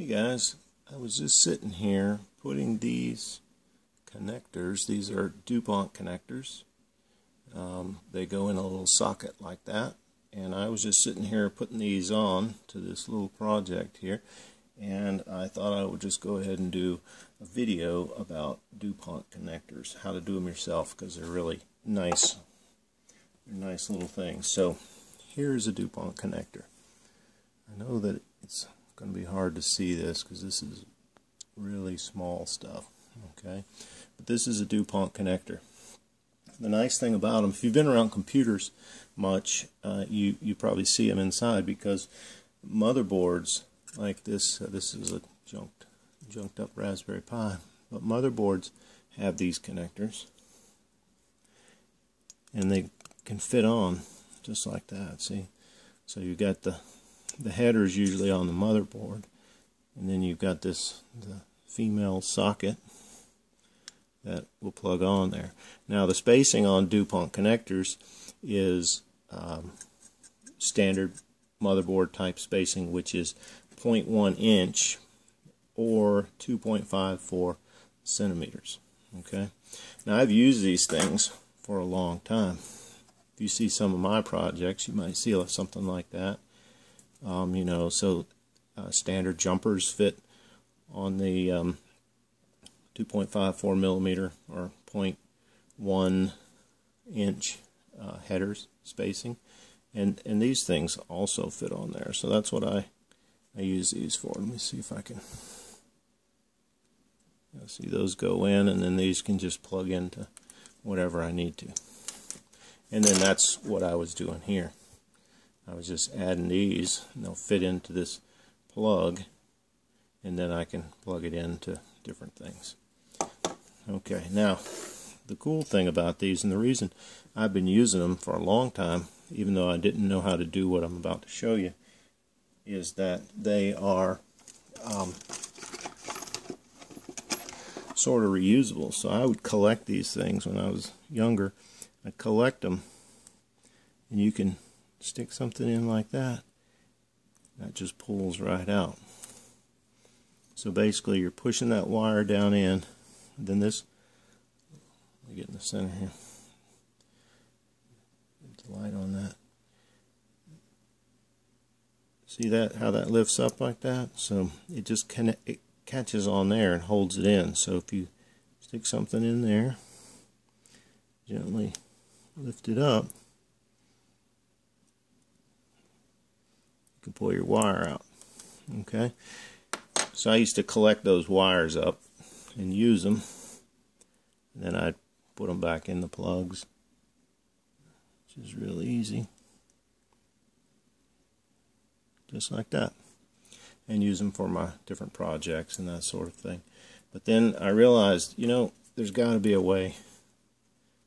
Hey guys, I was just sitting here putting these connectors. These are DuPont connectors. They go in a little socket like that, and I was just sitting here putting these on to this little project here, and I thought I would just go ahead and do a video about DuPont connectors, how to do them yourself, because they're really nice. They're nice little things. So here's a DuPont connector. I know that it's going to be hard to see this because this is really small stuff, okay, but this is a DuPont connector. The nice thing about them, if you've been around computers much, you probably see them inside, because motherboards like this, this is a junked up Raspberry Pi, but motherboards have these connectors and they can fit on just like that, see? So you've got the header is usually on the motherboard, and then you've got the female socket that will plug on there. Now the spacing on DuPont connectors is standard motherboard type spacing, which is 0.1 inch or 2.54 centimeters. Okay. Now I've used these things for a long time. If you see some of my projects, you might see something like that. You know, so standard jumpers fit on the 2.54 millimeter or 0.1 inch headers spacing, and these things also fit on there. So that's what I use these for. Let me see if I can. You'll see those go in, and then these can just plug into whatever I need to. And then that's what I was doing here. I was just adding these, and they'll fit into this plug, and then I can plug it into different things. Okay, now the cool thing about these, and the reason I've been using them for a long time, even though I didn't know how to do what I'm about to show you, is that they are sort of reusable. So I would collect these things when I was younger. I'd collect them, and you can stick something in like that, that just pulls right out. So basically you're pushing that wire down in, then this, let me get in the center here, get the light on that. See that, how that lifts up like that? So it just it catches on there and holds it in. So if you stick something in there, gently lift it up, can pull your wire out. Okay, so I used to collect those wires up and use them, and then I'd put them back in the plugs, which is real easy, just like that, and use them for my different projects and that sort of thing. But then I realized, you know, there's got to be a way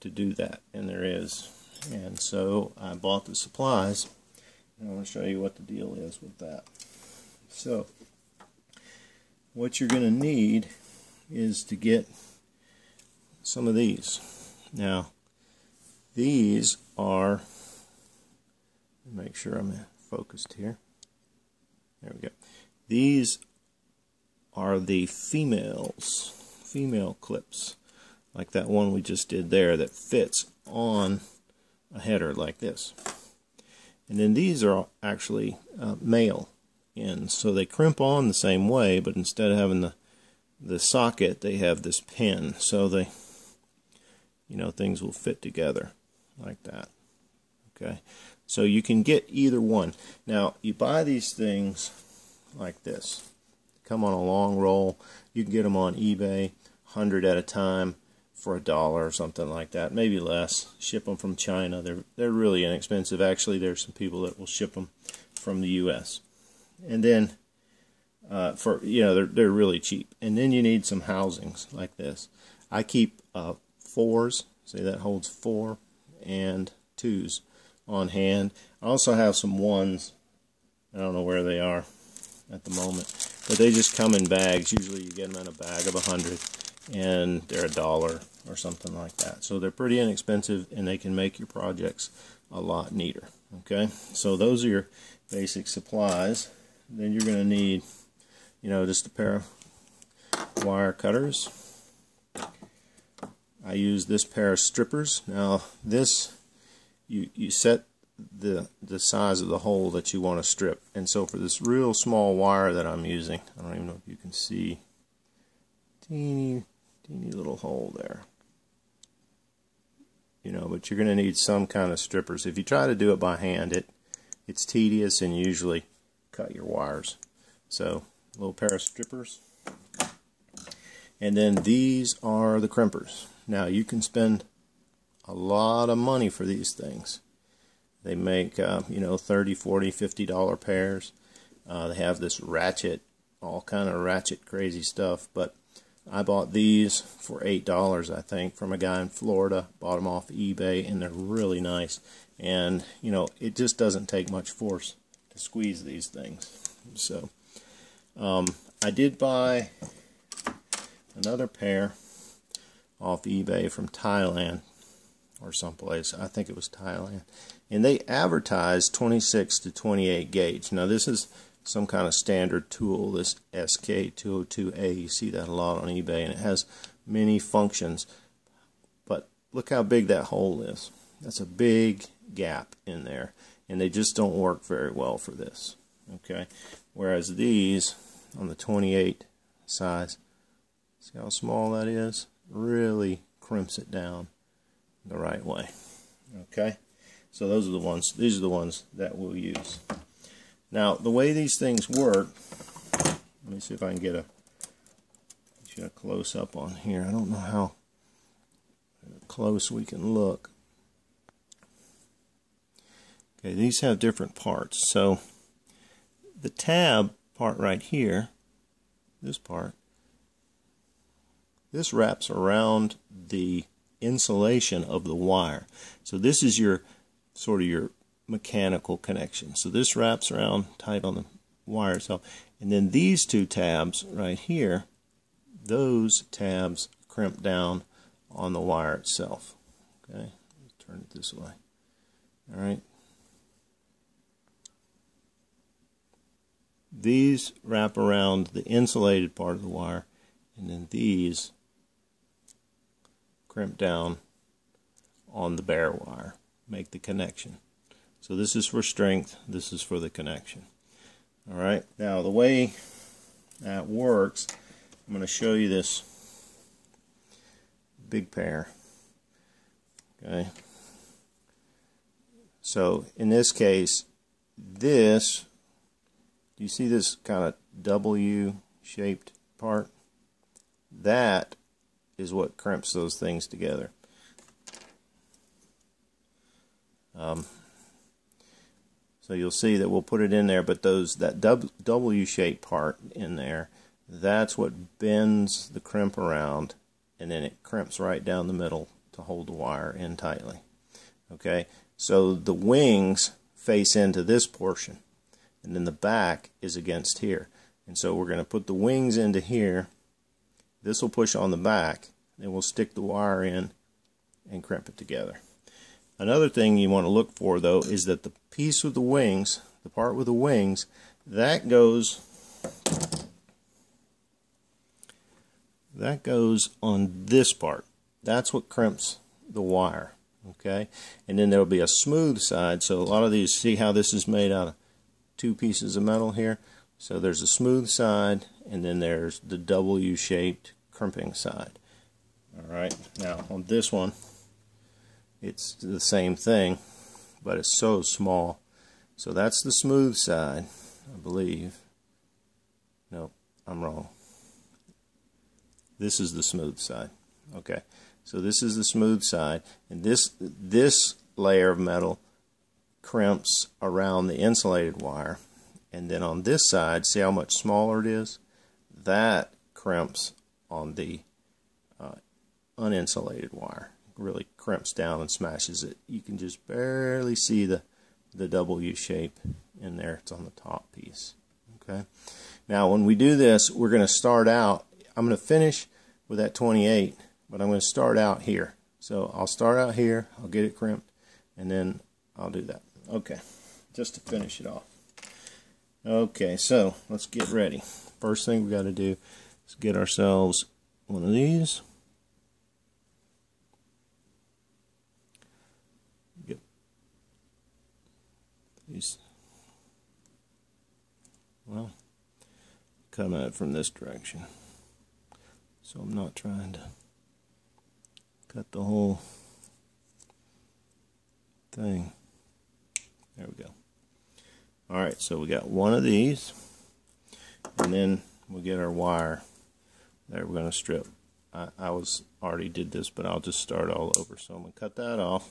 to do that, and there is, and so I bought the supplies. I want to show you what the deal is with that. So what you're going to need is to get some of these. Now these are, make sure I'm focused here, there we go, these are the female clips, like that one we just did there, that fits on a header like this. And then these are actually male ends, so they crimp on the same way, but instead of having the socket, they have this pin, so they, you know, things will fit together like that. Okay, so you can get either one. Now you buy these things like this, they come on a long roll. You can get them on eBay, 100 at a time, for $1 or something like that, maybe less. Ship them from China. They're really inexpensive. Actually, there's some people that will ship them from the U.S. And then for, you know, they're really cheap. And then you need some housings like this. I keep 4s. Say that holds 4 and 2s on hand. I also have some 1s. I don't know where they are at the moment, but they just come in bags. Usually, you get them in a bag of 100. And they're $1 or something like that. So they're pretty inexpensive, and they can make your projects a lot neater. Okay, so those are your basic supplies. Then you're going to need you know, just a pair of wire cutters. I use this pair of strippers. Now this, you set the size of the hole that you want to strip. And so for this real small wire that I'm using, I don't even know if you can see, teeny little hole there. You know, but you're going to need some kind of strippers. If you try to do it by hand, it's tedious and you usually cut your wires. So a little pair of strippers. And then these are the crimpers. Now you can spend a lot of money for these things. They make, you know, $30, $40, $50 pairs. They have this ratchet, all kind of ratchet crazy stuff. But I bought these for $8, I think, from a guy in Florida. Bought them off eBay, and they're really nice. And, you know, it just doesn't take much force to squeeze these things. So, I did buy another pair off eBay from Thailand or someplace. I think it was Thailand. And they advertise 26 to 28 gauge. Now this is some kind of standard tool, this SK202A. You see that a lot on eBay, and it has many functions. But look how big that hole is. That's a big gap in there. And they just don't work very well for this. Okay. Whereas these on the 28 size, see how small that is? Really crimps it down the right way. Okay. So those are the ones. These are the ones that we'll use. Now the way these things work, let me see if I can get a close up on here. I don't know how close we can look. Okay, these have different parts. So the tab part right here, this part, this wraps around the insulation of the wire. So this is your sort of your mechanical connection. So this wraps around tight on the wire itself. And then these two tabs right here, those tabs crimp down on the wire itself. Okay, let's turn it this way. All right. These wrap around the insulated part of the wire, and then these crimp down on the bare wire. Make the connection. So this is for strength, this is for the connection. Alright, now the way that works, I'm going to show you this big pair. Okay. So in this case, this, do you see this kind of W-shaped part? That is what crimps those things together. So you'll see that we'll put it in there, but that W-shaped part in there, that's what bends the crimp around, and then it crimps right down the middle to hold the wire in tightly. Okay, so the wings face into this portion, and then the back is against here. And so we're going to put the wings into here. This will push on the back, and we'll stick the wire in and crimp it together. Another thing you want to look for, though, is that the piece with the wings, the part with the wings, that goes on this part. That's what crimps the wire, okay? And then there'll be a smooth side. So a lot of these, see how this is made out of two pieces of metal here? So there's a smooth side, and then there's the W-shaped crimping side. All right, now on this one, it's the same thing, but it's so small. So that's the smooth side, I believe. No, I'm wrong. This is the smooth side. Okay, so this is the smooth side, and this layer of metal crimps around the insulated wire. And then on this side, see how much smaller it is? That crimps on the uninsulated wire. Really crimps down and smashes it. You can just barely see the W shape in there. It's on the top piece. Okay. Now when we do this, we're going to start out, I'm going to finish with that 28, but I'm going to start out here. So I'll start out here, I'll get it crimped, and then I'll do that. Okay, just to finish it off. Okay, so let's get ready. first thing we got to do is get ourselves one of these. Get these. Well, come at it from this direction, so I'm not trying to cut the whole thing. There we go. Alright, so we got one of these, and then we'll get our wire. There, we're going to strip. I already did this, but I'll just start all over. So I'm going to cut that off.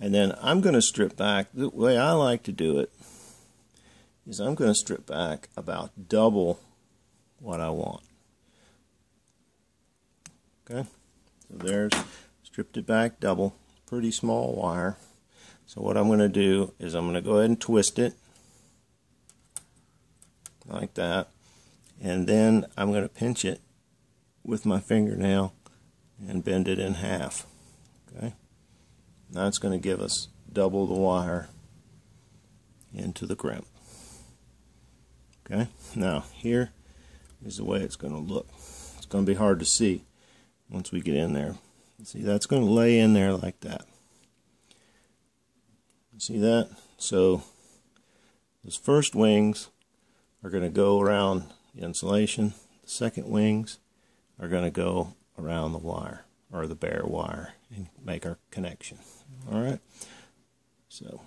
And then I'm going to strip back. The way I like to do it is I'm going to strip back about double what I want. Okay, so there's, stripped it back double. Pretty small wire. So what I'm going to do is I'm going to go ahead and twist it like that, and then I'm going to pinch it with my fingernail and bend it in half. Okay, now it's going to give us double the wire into the crimp. Okay, now here is the way it's going to look. It's going to be hard to see once we get in there. See, that's going to lay in there like that. See that? So those first wings are going to go around the insulation. The second wings are going to go around the wire, or the bare wire, and make our connection. All right. So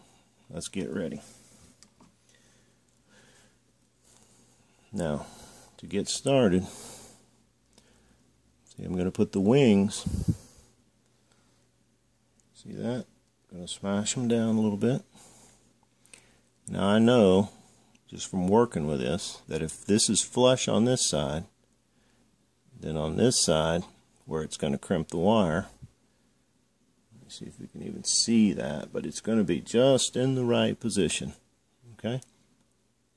let's get ready. Now, to get started, see, I'm going to put the wings. See that? I'm going to smash them down a little bit. Now I know, just from working with this, that if this is flush on this side, then on this side, where it's going to crimp the wire, let me see if we can even see that, but it's going to be just in the right position. Okay?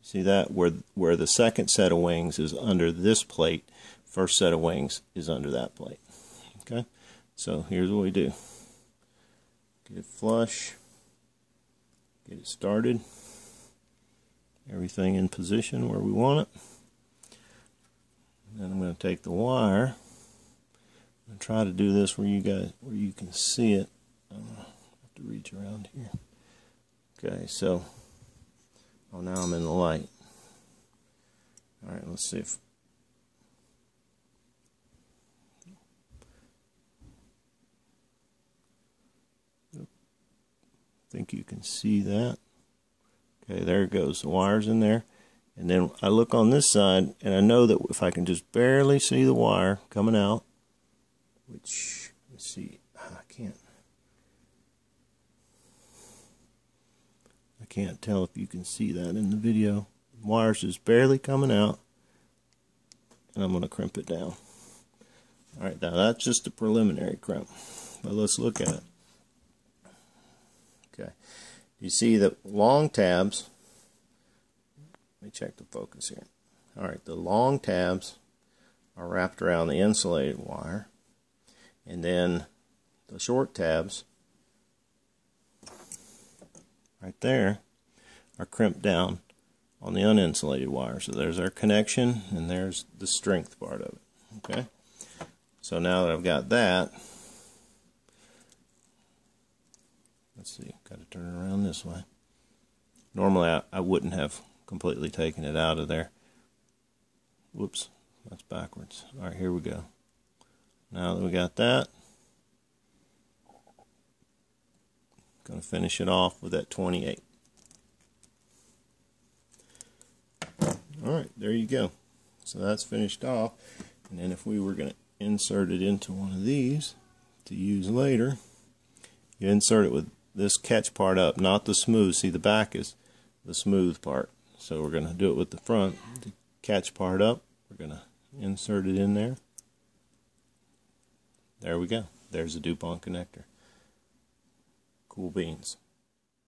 See that? Where the second set of wings is under this plate, first set of wings is under that plate. Okay? So here's what we do. Get it flush, get it started, everything in position where we want it. Then I'm going to take the wire and try to do this where you guys, where you can see it. I'm going to have to reach around here. Okay, so, oh, now I'm in the light. All right, let's see if. I think you can see that. Okay, there it goes. The wire's in there. And then I look on this side, and I know that if I can just barely see the wire coming out, which, let's see, I can't tell if you can see that in the video. The wire's just barely coming out, and I'm going to crimp it down. All right, now that's just a preliminary crimp, but let's look at it. Okay, you see the long tabs, let me check the focus here. Alright, the long tabs are wrapped around the insulated wire, and then the short tabs right there are crimped down on the uninsulated wire. So there's our connection, and there's the strength part of it. Okay, so now that I've got that, let's see, got to turn it around this way. Normally I wouldn't have completely taken it out of there. Whoops, that's backwards. All right, here we go. Now that we got that, going to finish it off with that 28. All right, there you go. So that's finished off. And then if we were going to insert it into one of these to use later, you insert it with this catch part up, not the smooth. See, the back is the smooth part. So we're going to do it with the front. The catch part up, we're going to insert it in there. There we go. There's a DuPont connector. Cool beans.